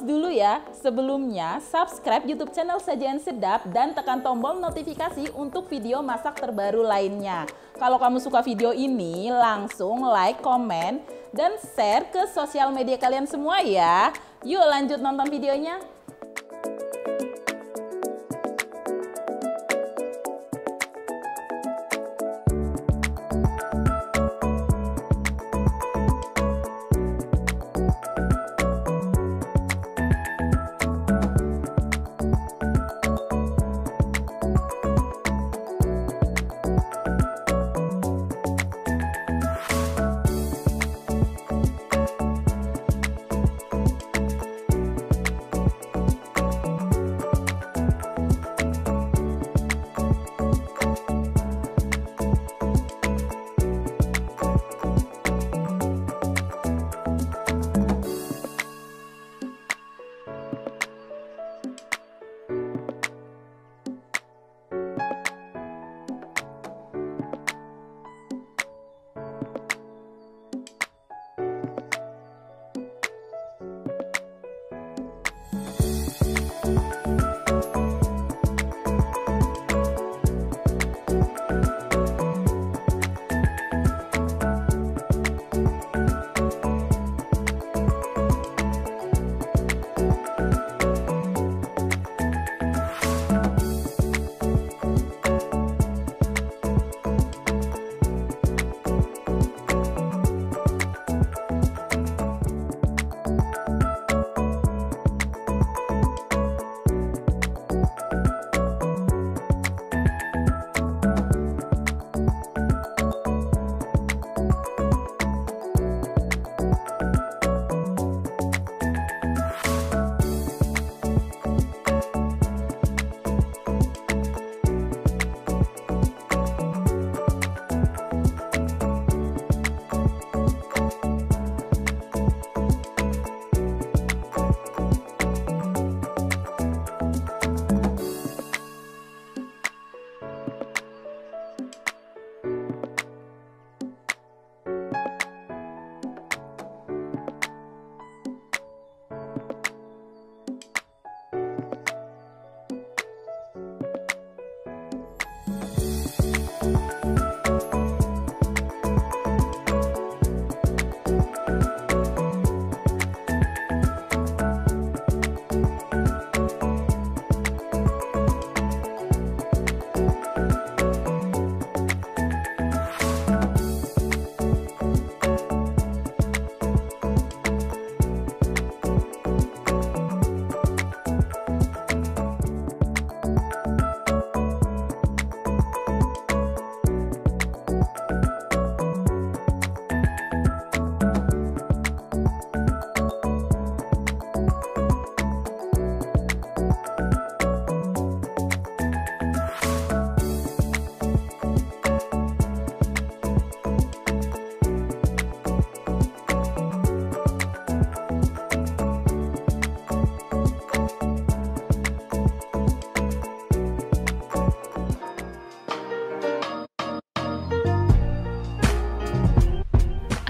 pause dulu ya. Sebelumnya, subscribe YouTube channel Sajian Sedap dan tekan tombol notifikasi untuk video masak terbaru lainnya. Kalau kamu suka video ini, langsung like, komen, dan share ke sosial media kalian semua ya. Yuk lanjut nonton videonya.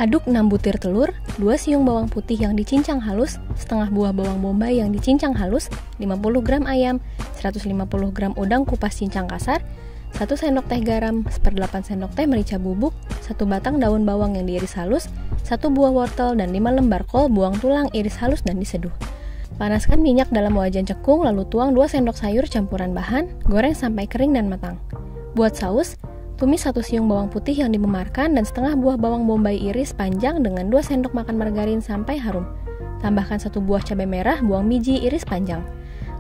Aduk 6 butir telur, 2 siung bawang putih yang dicincang halus, setengah buah bawang bombay yang dicincang halus, 50 gram ayam, 150 gram udang kupas cincang kasar, 1 sendok teh garam, 1/8 sendok teh merica bubuk, 1 batang daun bawang yang diiris halus, 1 buah wortel dan 5 lembar kol buang tulang iris halus dan diseduh. Panaskan minyak dalam wajan cekung lalu tuang 2 sendok sayur campuran bahan, goreng sampai kering dan matang. Buat saus, tumis 1 siung bawang putih yang dimemarkan dan setengah buah bawang bombay iris panjang dengan 2 sendok makan margarin sampai harum. Tambahkan 1 buah cabai merah, buang biji iris panjang.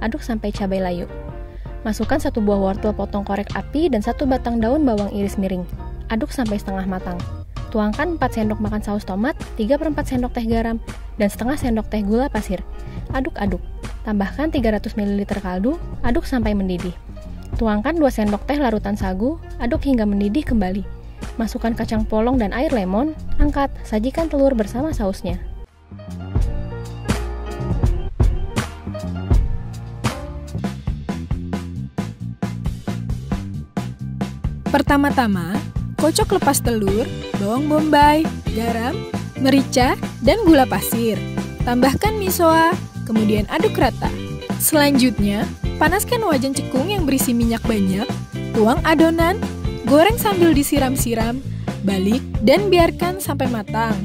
Aduk sampai cabai layu. Masukkan 1 buah wortel potong korek api dan 1 batang daun bawang iris miring. Aduk sampai setengah matang. Tuangkan 4 sendok makan saus tomat, 3/4 sendok teh garam, dan setengah sendok teh gula pasir. Aduk-aduk. Tambahkan 300 ml kaldu, aduk sampai mendidih. Tuangkan 2 sendok teh larutan sagu, aduk hingga mendidih kembali. Masukkan kacang polong dan air lemon, angkat, sajikan telur bersama sausnya. Pertama-tama, kocok lepas telur, bawang bombay, garam, merica, dan gula pasir. Tambahkan misoa, kemudian aduk rata. Selanjutnya, panaskan wajan cekung yang berisi minyak banyak, tuang adonan, goreng sambil disiram-siram, balik, dan biarkan sampai matang.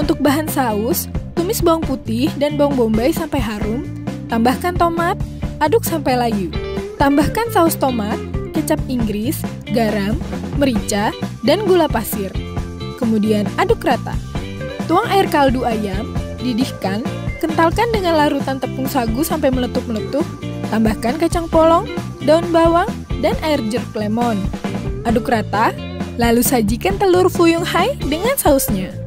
Untuk bahan saus, tumis bawang putih dan bawang bombay sampai harum, tambahkan tomat, aduk sampai layu. Tambahkan saus tomat, kecap Inggris, garam, merica, dan gula pasir. Kemudian aduk rata. Tuang air kaldu ayam, didihkan, kentalkan dengan larutan tepung sagu sampai meletup-meletup, tambahkan kacang polong, daun bawang, dan air jeruk lemon. Aduk rata, lalu sajikan telur Fuyunghai dengan sausnya.